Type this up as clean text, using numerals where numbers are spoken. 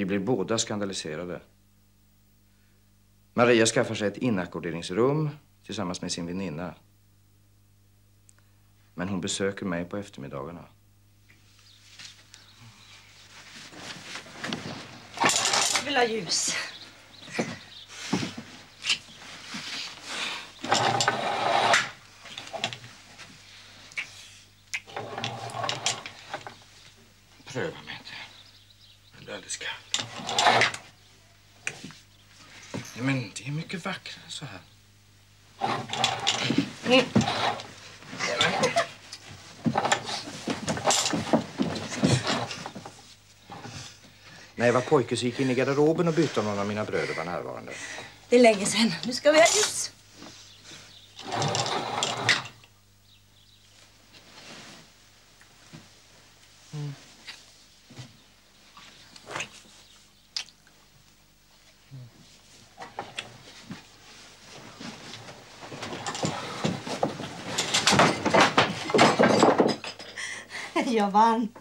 Vi blir båda skandaliserade. Maria skaffar sig ett inackorderingsrum tillsammans med sin väninna. Men hon besöker mig på eftermiddagarna. Jag vill ha ljus. Pröva mig inte. Men det är alldeles kallt. Men det är mycket vackrare så här. Mm. När jag var pojke så gick in i garderoben och bytte om någon av mina bröder var närvarande. Det är länge sedan. Nu ska vi ha ljus. Mm. Jag vann.